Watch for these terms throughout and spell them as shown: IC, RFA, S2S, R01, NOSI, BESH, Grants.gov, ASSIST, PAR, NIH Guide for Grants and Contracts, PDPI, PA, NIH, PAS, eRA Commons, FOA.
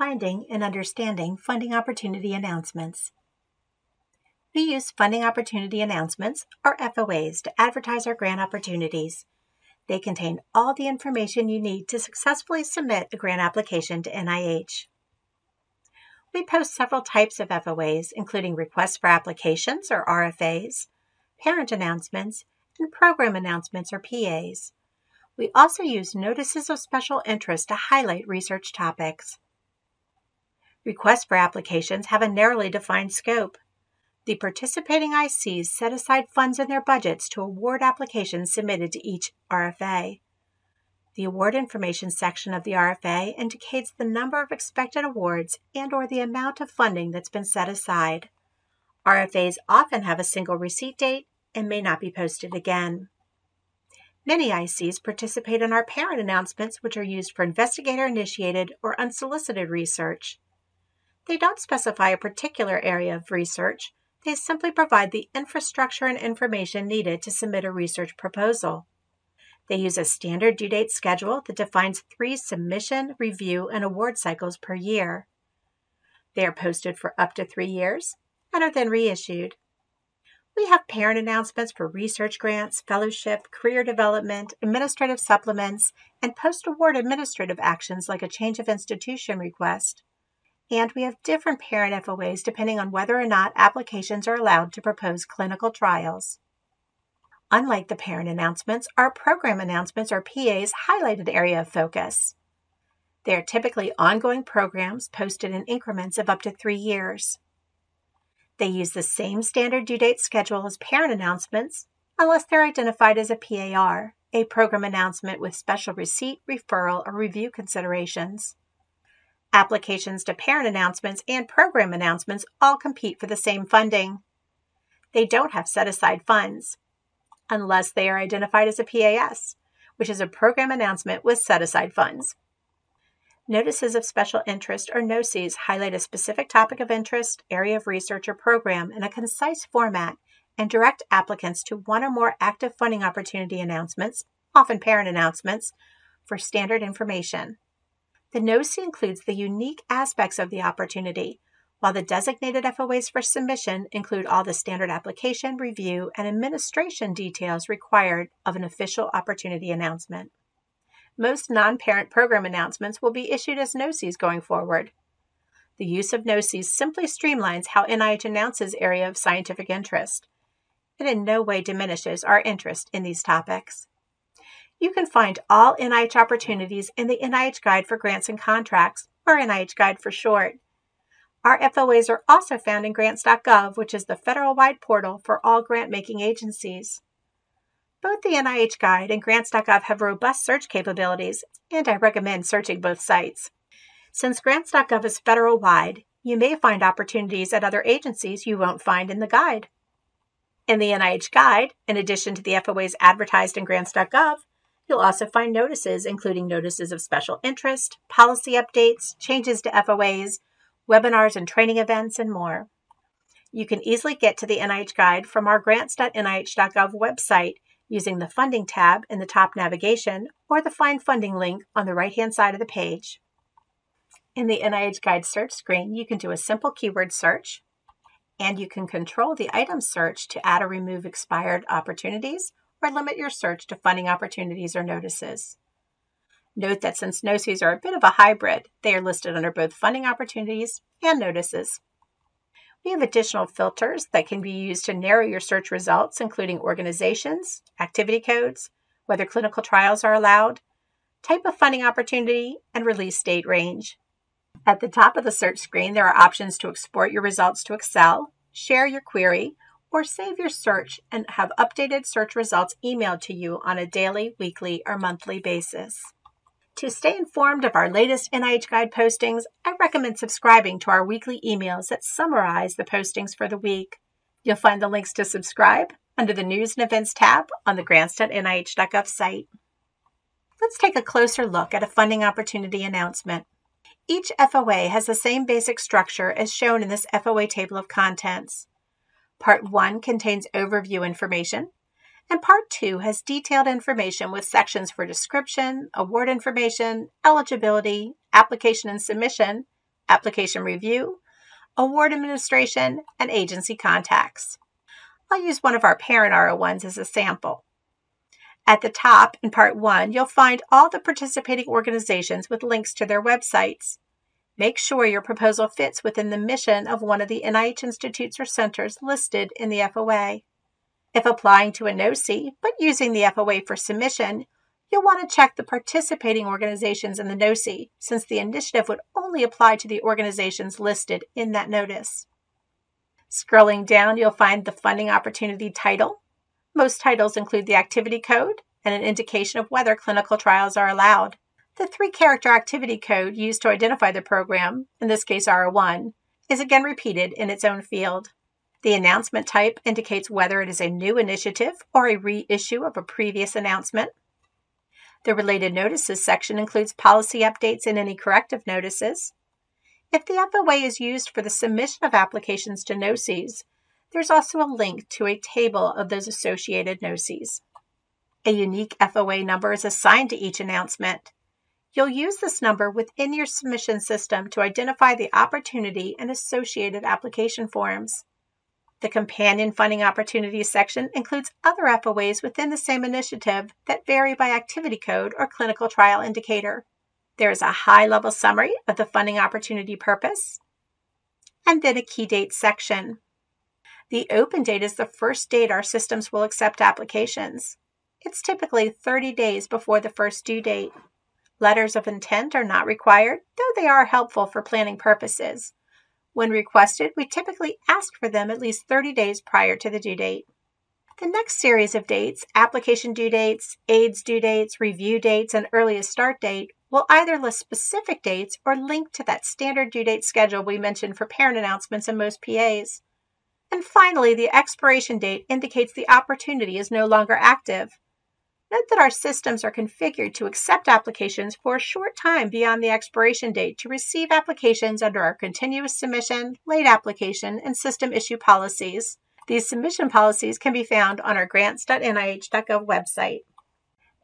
finding and understanding funding opportunity announcements. We use funding opportunity announcements, or FOAs, to advertise our grant opportunities. They contain all the information you need to successfully submit a grant application to NIH. We post several types of FOAs, including requests for applications, or RFAs, parent announcements, and program announcements, or PAs. We also use notices of special interest to highlight research topics. Requests for applications have a narrowly defined scope. The participating ICs set aside funds in their budgets to award applications submitted to each RFA. The award information section of the RFA indicates the number of expected awards and/or the amount of funding that's been set aside. RFAs often have a single receipt date and may not be posted again. Many ICs participate in our parent announcements, which are used for investigator-initiated or unsolicited research. They don't specify a particular area of research. They simply provide the infrastructure and information needed to submit a research proposal. They use a standard due date schedule that defines 3 submission, review, and award cycles per year. They are posted for up to 3 years and are then reissued. We have parent announcements for research grants, fellowship, career development, administrative supplements, and post-award administrative actions like a change of institution request. And we have different parent FOAs depending on whether or not applications are allowed to propose clinical trials. Unlike the parent announcements, our program announcements or PAs highlight an area of focus. They are typically ongoing programs posted in increments of up to 3 years. They use the same standard due date schedule as parent announcements, unless they're identified as a PAR, a program announcement with special receipt, referral, or review considerations. Applications to parent announcements and program announcements all compete for the same funding. They don't have set-aside funds, unless they are identified as a PAS, which is a program announcement with set-aside funds. Notices of special interest, or NOSIs, highlight a specific topic of interest, area of research, or program in a concise format and direct applicants to one or more active funding opportunity announcements, often parent announcements, for standard information. The NOSI includes the unique aspects of the opportunity, while the designated FOAs for submission include all the standard application, review, and administration details required of an official opportunity announcement. Most non-parent program announcements will be issued as NOSIs going forward. The use of NOSIs simply streamlines how NIH announces area of scientific interest. It in no way diminishes our interest in these topics. You can find all NIH opportunities in the NIH Guide for Grants and Contracts, or NIH Guide for short. Our FOAs are also found in Grants.gov, which is the federal-wide portal for all grant-making agencies. Both the NIH Guide and Grants.gov have robust search capabilities, and I recommend searching both sites. Since Grants.gov is federal-wide, you may find opportunities at other agencies you won't find in the Guide. In the NIH Guide, in addition to the FOAs advertised in Grants.gov, you'll also find notices, including notices of special interest, policy updates, changes to FOAs, webinars and training events, and more. You can easily get to the NIH Guide from our grants.nih.gov website, using the Funding tab in the top navigation or the Find Funding link on the right-hand side of the page. In the NIH Guide search screen, you can do a simple keyword search, and you can control the item search to add or remove expired opportunities or limit your search to funding opportunities or notices. Note that since NOSIs are a bit of a hybrid, they are listed under both funding opportunities and notices. We have additional filters that can be used to narrow your search results, including organizations, activity codes, whether clinical trials are allowed, type of funding opportunity, and release date range. At the top of the search screen, there are options to export your results to Excel, share your query, or save your search and have updated search results emailed to you on a daily, weekly, or monthly basis. To stay informed of our latest NIH Guide postings, I recommend subscribing to our weekly emails that summarize the postings for the week. You'll find the links to subscribe under the News and Events tab on the grants.nih.gov site. Let's take a closer look at a funding opportunity announcement. Each FOA has the same basic structure as shown in this FOA table of contents. Part 1 contains overview information, and Part 2 has detailed information with sections for description, award information, eligibility, application and submission, application review, award administration, and agency contacts. I'll use one of our parent R01s as a sample. At the top, in Part 1, you'll find all the participating organizations with links to their websites. Make sure your proposal fits within the mission of one of the NIH institutes or centers listed in the FOA. If applying to a NOSI, but using the FOA for submission, you'll want to check the participating organizations in the NOSI, since the initiative would only apply to the organizations listed in that notice. Scrolling down, you'll find the funding opportunity title. Most titles include the activity code and an indication of whether clinical trials are allowed. The three-character activity code used to identify the program, in this case R01, is again repeated in its own field. The announcement type indicates whether it is a new initiative or a reissue of a previous announcement. The related notices section includes policy updates and any corrective notices. If the FOA is used for the submission of applications to NOSIs, there's also a link to a table of those associated NOSIs. A unique FOA number is assigned to each announcement. You'll use this number within your submission system to identify the opportunity and associated application forms. The Companion Funding Opportunities section includes other FOAs within the same initiative that vary by activity code or clinical trial indicator. There is a high-level summary of the funding opportunity purpose, and then a key date section. The open date is the first date our systems will accept applications. It's typically 30 days before the first due date. Letters of intent are not required, though they are helpful for planning purposes. When requested, we typically ask for them at least 30 days prior to the due date. The next series of dates, application due dates, aids due dates, review dates, and earliest start date, will either list specific dates or link to that standard due date schedule we mentioned for parent announcements and most PAs. And finally, the expiration date indicates the opportunity is no longer active. Note that our systems are configured to accept applications for a short time beyond the expiration date to receive applications under our continuous submission, late application, and system issue policies. These submission policies can be found on our grants.nih.gov website.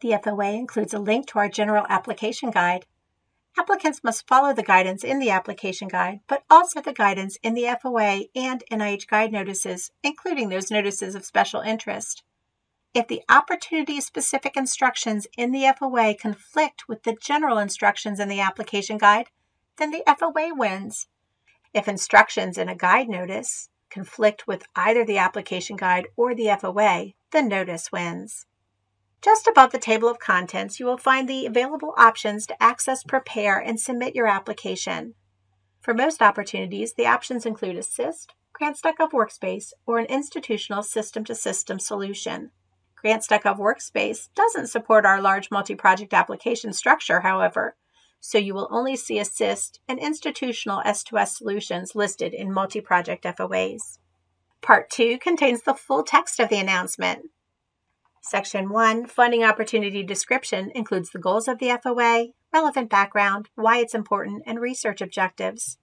The FOA includes a link to our general application guide. Applicants must follow the guidance in the application guide, but also the guidance in the FOA and NIH guide notices, including those notices of special interest. If the opportunity-specific instructions in the FOA conflict with the general instructions in the application guide, then the FOA wins. If instructions in a guide notice conflict with either the application guide or the FOA, the notice wins. Just above the table of contents, you will find the available options to access, prepare, and submit your application. For most opportunities, the options include ASSIST, Grants.gov Workspace, or an institutional system-to-system solution. Grants.gov Workspace doesn't support our large multi-project application structure, however, so you will only see ASSIST and institutional S2S solutions listed in multi-project FOAs. Part 2 contains the full text of the announcement. Section 1, Funding Opportunity Description, includes the goals of the FOA, relevant background, why it's important, and research objectives.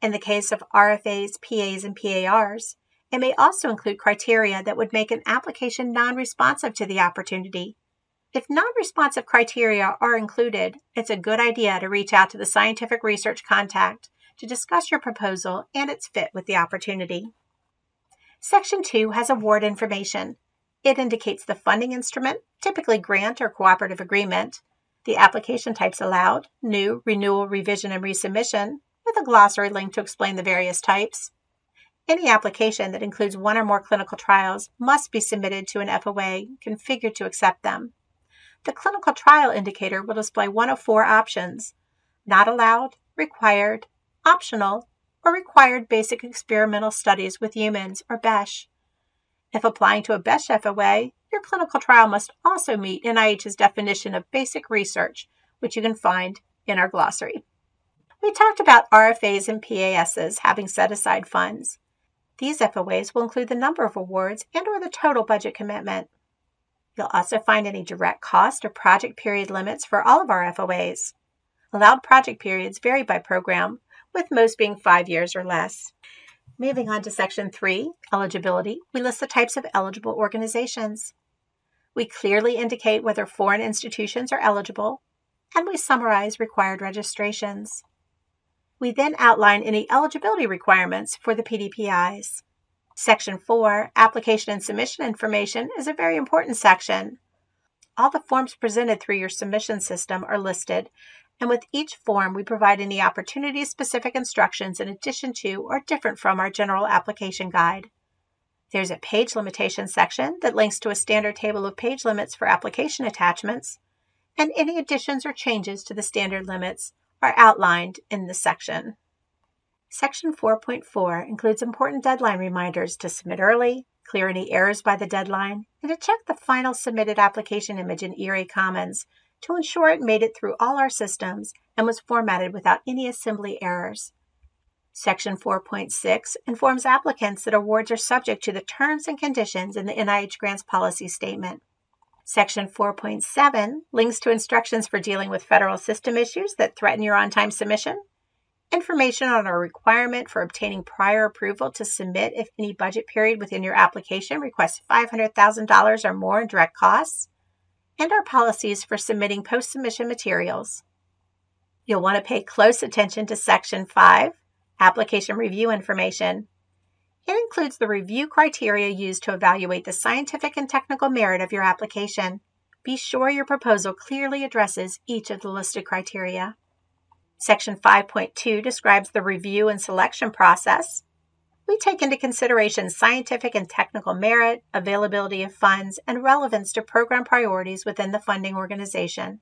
In the case of RFAs, PAs, and PARs, it may also include criteria that would make an application non-responsive to the opportunity. If non-responsive criteria are included, it's a good idea to reach out to the scientific research contact to discuss your proposal and its fit with the opportunity. Section 2 has award information. It indicates the funding instrument, typically grant or cooperative agreement, the application types allowed, new, renewal, revision, and resubmission, with a glossary link to explain the various types. Any application that includes one or more clinical trials must be submitted to an FOA configured to accept them. The clinical trial indicator will display one of four options: not allowed, required, optional, or required basic experimental studies with humans, or BESH. If applying to a BESH FOA, your clinical trial must also meet NIH's definition of basic research, which you can find in our glossary. We talked about RFAs and PASs having set-aside funds. These FOAs will include the number of awards and/or the total budget commitment. You'll also find any direct cost or project period limits for all of our FOAs. Allowed project periods vary by program, with most being 5 years or less. Moving on to Section 3, Eligibility, we list the types of eligible organizations. We clearly indicate whether foreign institutions are eligible, and we summarize required registrations. We then outline any eligibility requirements for the PDPIs. Section 4, Application and Submission Information, is a very important section. All the forms presented through your submission system are listed, and with each form we provide any opportunity-specific instructions in addition to or different from our general application guide. There's a page limitation section that links to a standard table of page limits for application attachments, and any additions or changes to the standard limits are outlined in this section. Section 4.4 includes important deadline reminders to submit early, clear any errors by the deadline, and to check the final submitted application image in eRA Commons to ensure it made it through all our systems and was formatted without any assembly errors. Section 4.6 informs applicants that awards are subject to the terms and conditions in the NIH Grants Policy Statement. Section 4.7 links to instructions for dealing with federal system issues that threaten your on-time submission, information on our requirement for obtaining prior approval to submit if any budget period within your application requests $500,000 or more in direct costs, and our policies for submitting post-submission materials. You'll want to pay close attention to Section 5, Application Review Information. It includes the review criteria used to evaluate the scientific and technical merit of your application. Be sure your proposal clearly addresses each of the listed criteria. Section 5.2 describes the review and selection process. We take into consideration scientific and technical merit, availability of funds, and relevance to program priorities within the funding organization.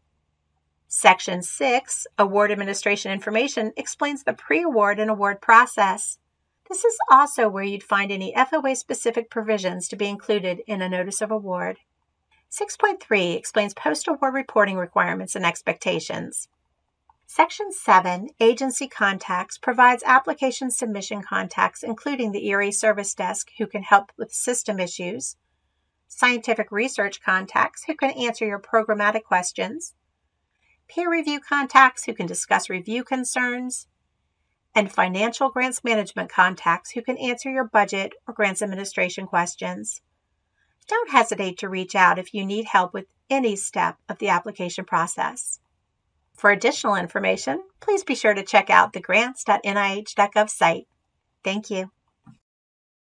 Section 6, Award Administration Information, explains the pre-award and award process. This is also where you'd find any FOA-specific provisions to be included in a notice of award. 6.3 explains post-award reporting requirements and expectations. Section 7, Agency Contacts, provides application submission contacts, including the eRA Service Desk, who can help with system issues, scientific research contacts, who can answer your programmatic questions, peer review contacts who can discuss review concerns, and financial grants management contacts who can answer your budget or grants administration questions. Don't hesitate to reach out if you need help with any step of the application process. For additional information, please be sure to check out the grants.nih.gov site. Thank you.